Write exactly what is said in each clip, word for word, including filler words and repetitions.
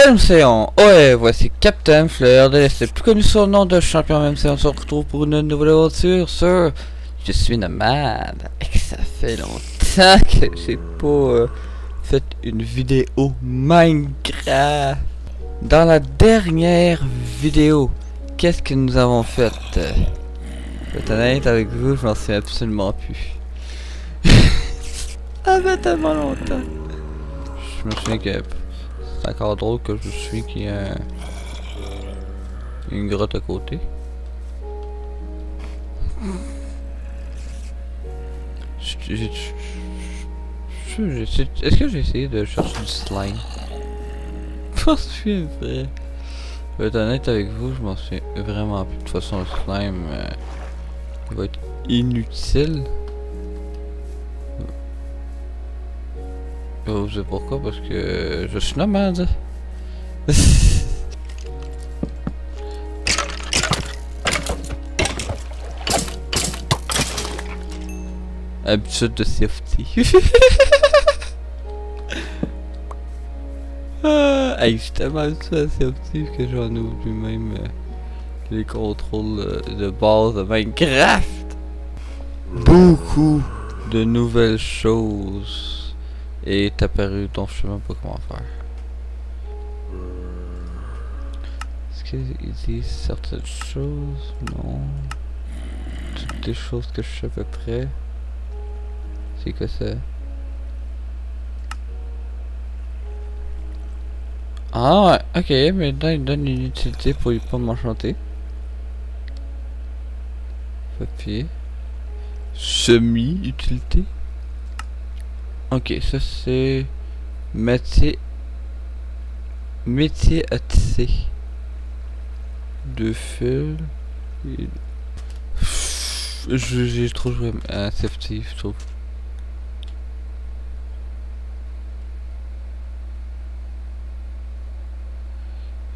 Salut, c'est en ouais, voici Captain Fleur, c'est plus connu sous le nom de champion même si on se retrouve pour une nouvelle aventure sur Je suis nomade. Et ça fait longtemps que j'ai pas euh, fait une vidéo Minecraft. Dans la dernière vidéo, qu'est-ce que nous avons fait? Je vais être honnête avec vous, je m'en souviens absolument plus. Ça fait tellement longtemps. Je me souviens que c'est encore drôle que je suis qu'il y a une grotte à côté. Est-ce que j'ai essayé de chercher du slime? Je m'en souviens vrai. Je vais être honnête avec vous, je m'en souviens vraiment plus. De toute façon, le slime euh, il va être inutile. Je sais pourquoi, parce que je suis nomade. Habitude de C F T. Ah, hey, je suis tellement habitué à C F T que j'en oublie même euh, les contrôles de base de Minecraft. Beaucoup de nouvelles choses est apparu donc je sais même pas comment faire. Est-ce qu'ils disent certaines choses? Non. Toutes les choses que je sais à peu près. C'est que ça. Ah ouais, ok, maintenant il donne une utilité pour ne pas m'enchanter. Papier. Semi-utilité. Ok, ça c'est métier métier à tisser. Deux fils. Et... J'ai trop joué à C F T, je trouve.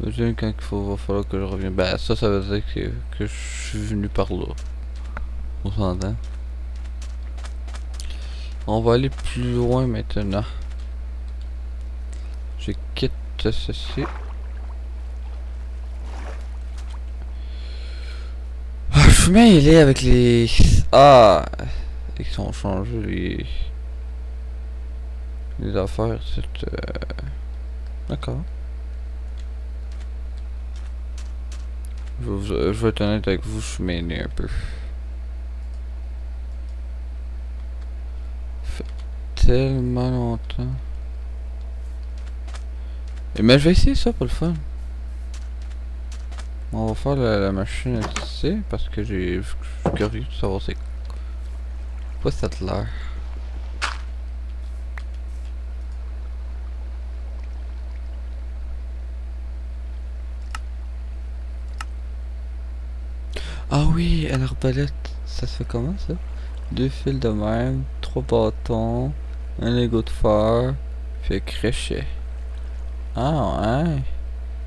J'imagine quand il faut, va falloir que je revienne. Bah ça, ça veut dire que, que je suis venu par là. On s'entend. On va aller plus loin maintenant. Je quitte ceci. Ah, je suis mêlé avec les... Ah, ils sont changés les... Les affaires, c'est... Euh... D'accord. Je, je vais être honnête avec vous, je suis mêlé un peu. Tellement longtemps. Et mais je vais essayer ça pour le fun. On va faire la, la machine à tisser parce que j'ai curieux de savoir c'est quoi cette l'air. Ah oui, à l'arbalète, ça se fait comment ça? Deux fils de même, trois bâtons. Un Lego de fer, puis un crochet. Ah ouais,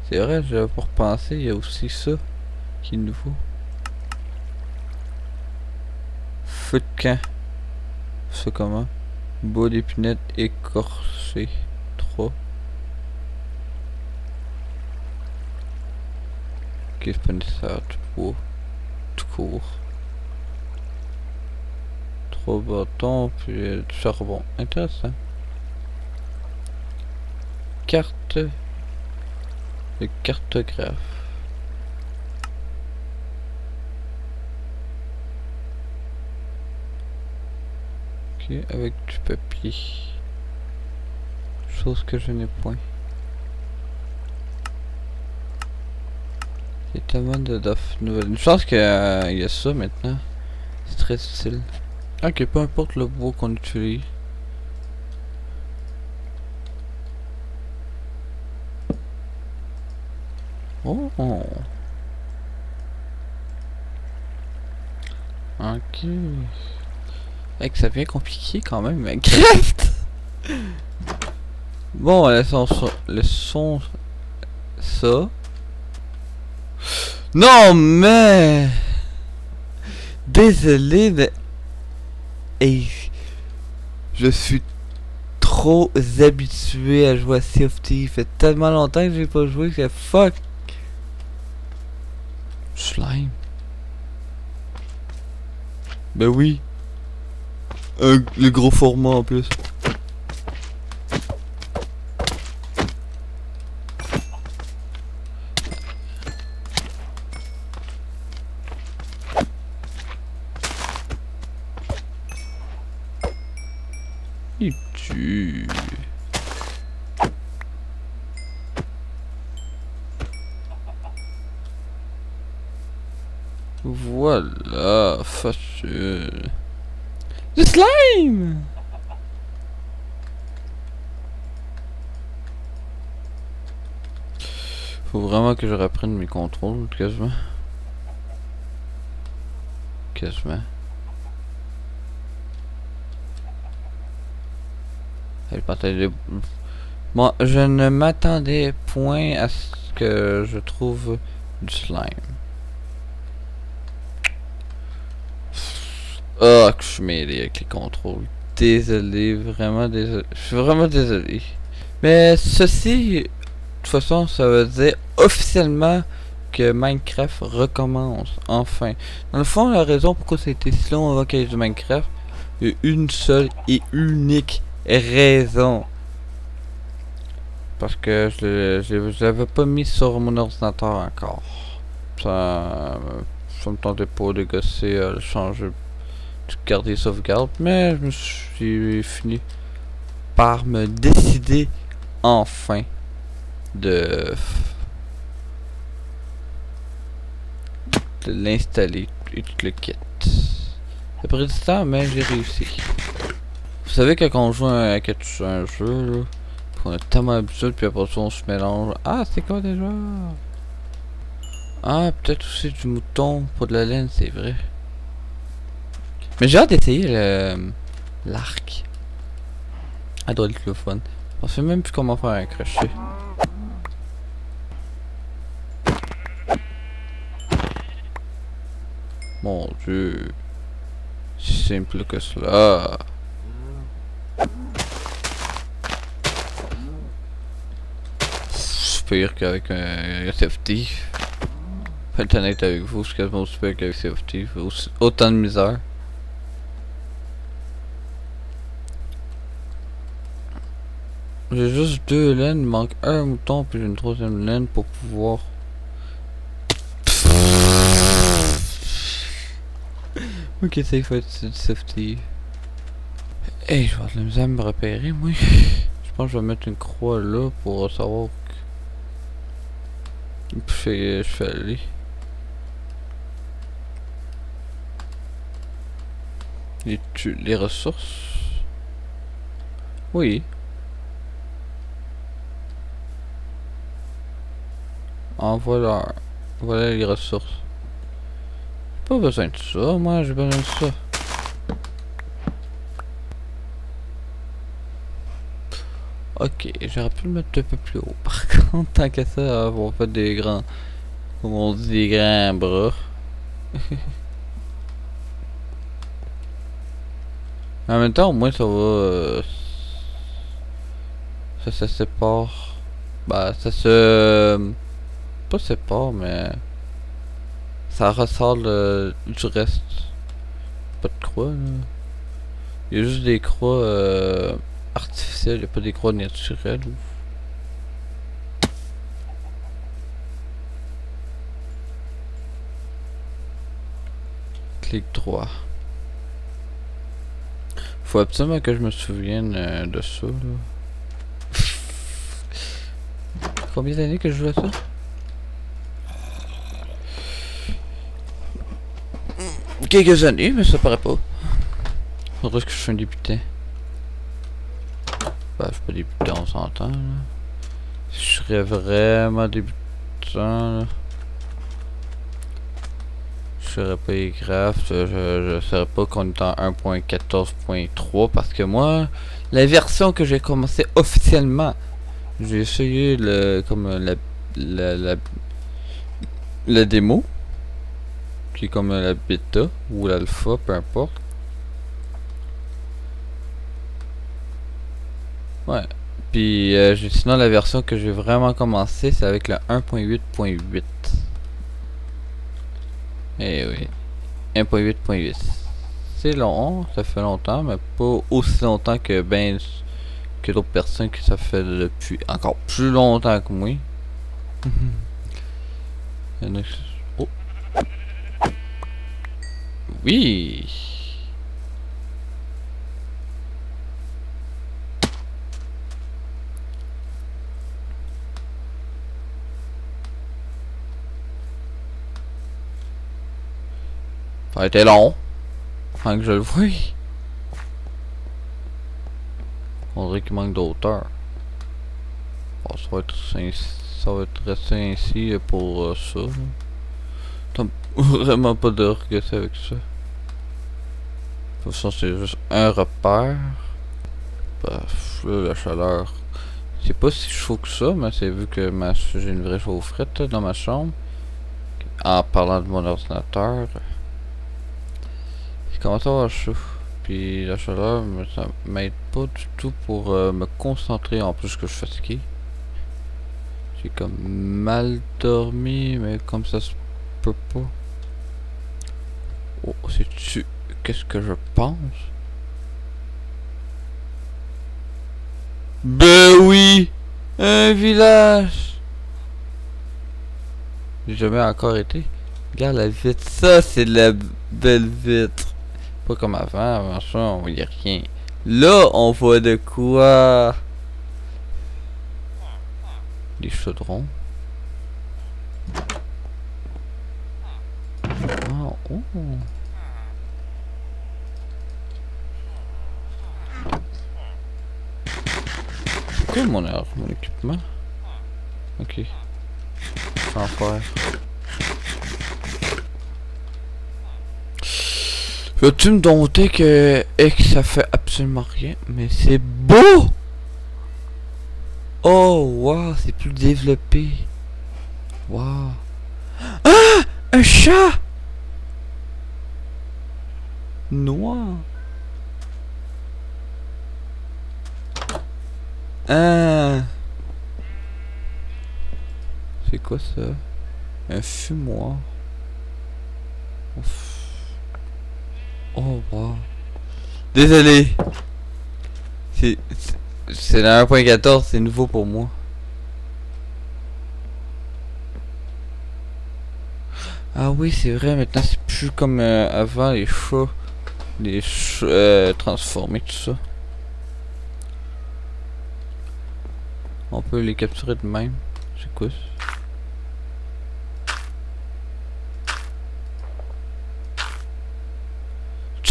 c'est vrai, j'avais pas repensé, il y a aussi ça qui est nouveau. Feu de camp. Ça comment? Bois d'épinette écorcée. trois. Ok, c'est pas nécessaire du bois. Tout court. trois bâtons, puis euh, du charbon. Intéressant. Carte. Le cartographe. Ok, avec du papier. Chose que je n'ai point. Il y a tellement de nouvelles. Une chance qu'il y a ça maintenant. C'est très utile. Ok, peu importe le bois qu'on utilise. Oh, oh. Ok. Mec, ça devient compliqué quand même, mec. Bon, laissons ça. Laissons ça. Non, mais... Désolé, mais... Et je suis trop habitué à jouer à C F T. Il fait tellement longtemps que j'ai pas joué que fuck. Slime. Ben oui. Euh, le gros format en plus. Il tue. Voilà, facile. Le slime. Faut vraiment que je reprenne mes contrôles, quasiment. Quasiment. Bon, je ne m'attendais point à ce que je trouve du slime. Oh, que je suis mêlé avec les contrôles. Désolé, vraiment désolé. Je suis vraiment désolé. Mais ceci, de toute façon, ça veut dire officiellement que Minecraft recommence. Enfin. Dans le fond, la raison pourquoi ça a été si long avant qu'il y ait du Minecraft, il y a une seule et unique raison, parce que je, je, je l'avais pas mis sur mon ordinateur encore. Ça, ça me tentait pas de gosser, de changer, de garder sauvegarde, mais je me suis fini par me décider enfin de, de l'installer et tout le kit. Après du temps, mais j'ai réussi. Vous savez que quand on joue à un, un jeu, là, on a tellement l'habitude, puis après ça on se mélange. Ah, c'est quoi déjà? Ah, peut-être aussi du mouton pour de la laine, c'est vrai. Mais j'ai hâte d'essayer le l'arc. Ah, doit être le fun. On sait même plus comment faire un crochet. Mon dieu. Si simple que cela. Pire qu'avec un C F T. Pas être honnête avec vous, c'est quasiment aussi pire qu'avec C F T. Autant de misère. J'ai juste deux laines, il manque un mouton, puis j'ai une troisième laine pour pouvoir. Ok, ça il faut être du C F T. Hey, je vais avoir de la misère à me repérer, moi. Je pense que je vais mettre une croix là pour savoir. Je fais, je fais aller. Les, tu, les ressources. Oui. En voilà. Voilà les ressources. J'ai pas besoin de ça, moi j'ai besoin de ça. Ok, j'aurais pu le mettre un peu plus haut. Par contre, tant qu'à ça, on fait des grands, comme on dit, des grands bras. En même temps, au moins ça va, euh, ça se sépare. Bah, ça se, pas sépare, mais ça ressort le, du reste. Pas de croix. Là. Il y a juste des croix. Euh, artificielle et pas des croix naturelles. Clic droit. Faut absolument que je me souvienne euh, de ça. Là. Combien d'années que je joue à ça? Quelques années, mais ça paraît pas. Faudrait que je sois un débutant. Bah, je suis pas débutant, on s'entend là. Je serais vraiment débutant là. Je serais pas les crafts, je, je serais pas qu'on est en un point quatorze point trois parce que moi, la version que j'ai commencé officiellement, j'ai essayé le comme la la, la la démo, qui est comme la bêta ou l'alpha, peu importe. Ouais. Puis euh, sinon la version que je vais vraiment commencer, c'est avec la un point huit point huit. Eh oui. un point huit point huit. C'est long, ça fait longtemps, mais pas aussi longtemps que ben que d'autres personnes que ça fait depuis encore plus longtemps que moi. Oh. Oui. Ça a été long. Enfin que je le vois. On dirait qu'il manque d'auteur. Bon, ça va être ainsi, ça va être resté ainsi pour euh, ça. T'as vraiment pas de regretter avec ça. De toute façon, c'est juste un repère. Paf, la chaleur. C'est pas si chaud que ça, mais c'est vu que ma j'ai une vraie chaufferette dans ma chambre. En parlant de mon ordinateur. Comment ça va chaud, puis la chaleur ça m'aide pas du tout pour euh, me concentrer, en plus que je suis fatigué. J'ai comme mal dormi, mais comme ça se peut pas. Oh, sais-tu qu'est-ce que je pense? Ben oui! Un village! J'ai jamais encore été. Regarde la vitre, ça c'est de la belle vitre. Pas comme avant, avant ça on voyait rien. Là on voit de quoi? Des chaudrons. Oh, oh. C'est quoi mon arme, mon équipement? Ok. Sans faire. Veux-tu me dompter que, et que ça fait absolument rien, mais c'est beau! Oh, wow, c'est plus développé. Wow. Ah! Un chat! Noir. Ah! C'est quoi ça? Un fumoir. Ouf. Oh wow. Désolé. C'est c'est la un point quatorze, c'est nouveau pour moi. Ah oui, c'est vrai, maintenant c'est plus comme euh, avant les chats, les chats euh, transformés tout ça. On peut les capturer de même. C'est quoi ça?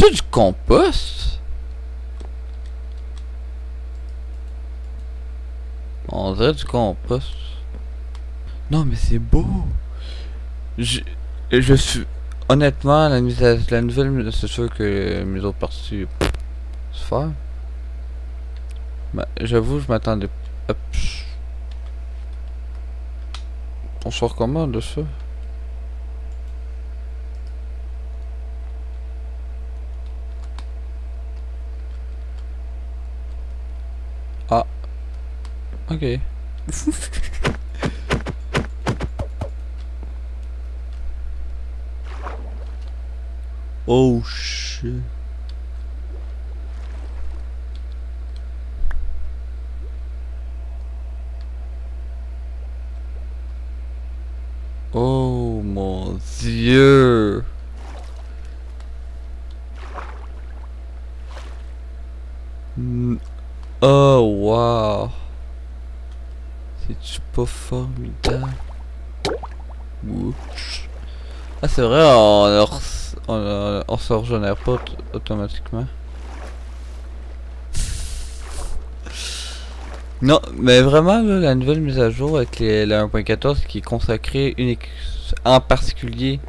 C'est du compost? On dirait du compost. Non mais c'est beau. Je, je suis honnêtement la, la, la nouvelle, c'est sûr que mes autres parties se faire. Bah, j'avoue, je m'attendais. On sort comment de ça? Ah. Ok. Oh shit. Oh mon dieu. Mm. Oh wow, c'est pas formidable. Oups. Ah c'est vrai, on, on, on, on se régénère pas automatiquement. Non mais vraiment là, la nouvelle mise à jour avec les, la un point quatorze qui est consacrée unique, en particulier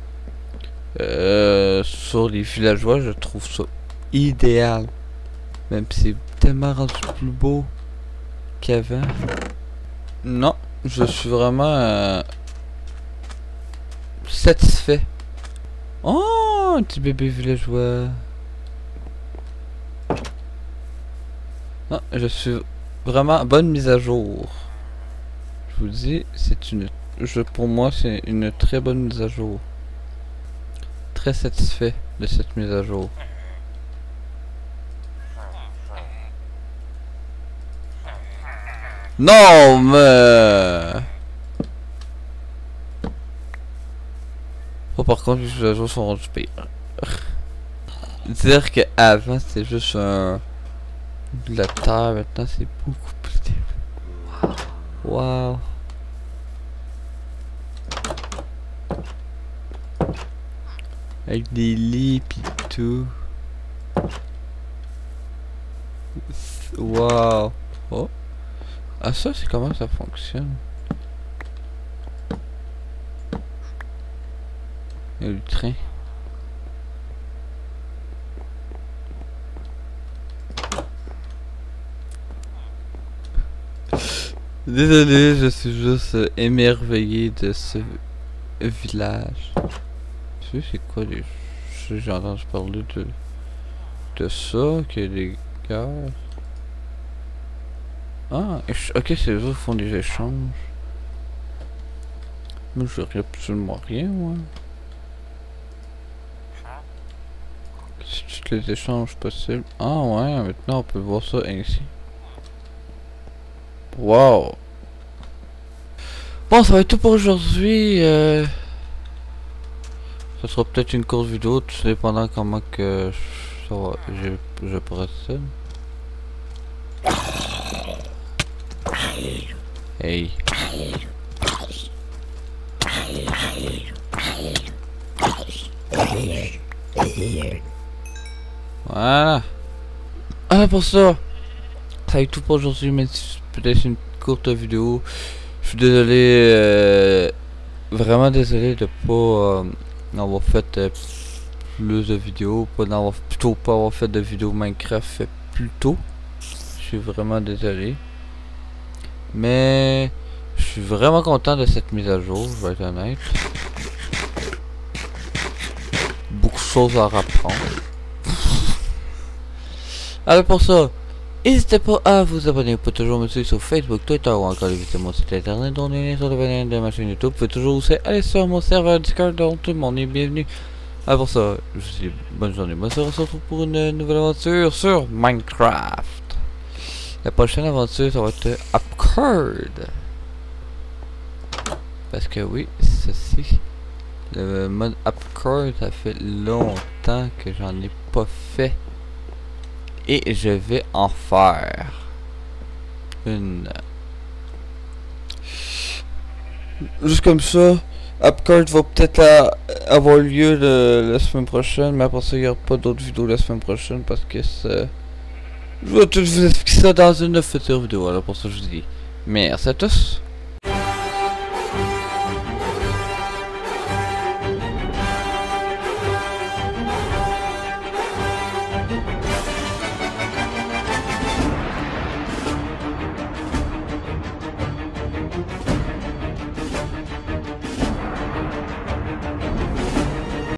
euh, sur les villageois, je trouve ça idéal. Même si c'est tellement rendu plus beau qu'avant. Non, je suis vraiment euh, satisfait. Oh, un petit bébé villageois. Non, je suis Vraiment bonne mise à jour. Je vous dis, c'est une, je, pour moi c'est une très bonne mise à jour. Très satisfait de cette mise à jour. Non mais oh, par contre les mises à jour sont rendues pires. Dire que avant c'était juste un de la terre, maintenant c'est beaucoup plus développé. Wow. Avec des lits pis tout. Wow. Oh. Ah ça c'est comment ça fonctionne. Et le train. Désolé, je suis juste euh, émerveillé de ce village. Tu sais c'est quoi les... J'ai entendu parler de... De ça, que des gars... Ah, ok, c'est eux qui font des échanges. Mais je regarde absolument rien, moi. C'est tous les échanges possibles. Ah ouais, maintenant on peut voir ça ainsi. Wow. Bon, ça va être tout pour aujourd'hui. Euh... Ça sera peut-être une courte vidéo, tout dépendant comment que ça va, je, je procède. Hey. Voilà. Ah, pour ça. Ça va être tout pour aujourd'hui, mais peut-être une courte vidéo. Je suis désolé, euh, vraiment désolé de pas euh, avoir fait euh, plus de vidéos, pas d'avoir plutôt pas avoir fait de vidéo Minecraft plus tôt. Je suis vraiment désolé, mais je suis vraiment content de cette mise à jour. Je vais être honnête, beaucoup de choses à apprendre. Alors pour ça, n'hésitez pas à vous abonner, vous pouvez toujours me suivre sur Facebook, Twitter ou encore visiter mon site internet dont les liens sont abonnés de ma chaîne YouTube. Vous pouvez toujours aussi aller sur mon serveur Discord dont tout le monde est bienvenu. Ah pour ça, je vous dis bonne journée, bonne soirée, on se retrouve pour une nouvelle aventure sur Minecraft. La prochaine aventure ça va être UpCard. Parce que oui, ceci, le mode UpCard, ça fait longtemps que j'en ai pas fait. Et je vais en faire une. Juste comme ça, UpCard va peut-être avoir lieu le, la semaine prochaine, mais après ça, il n'y aura pas d'autres vidéos la semaine prochaine parce que ça... Je vais tout vous expliquer ça dans une future vidéo. Alors pour ça, je vous dis merci à tous.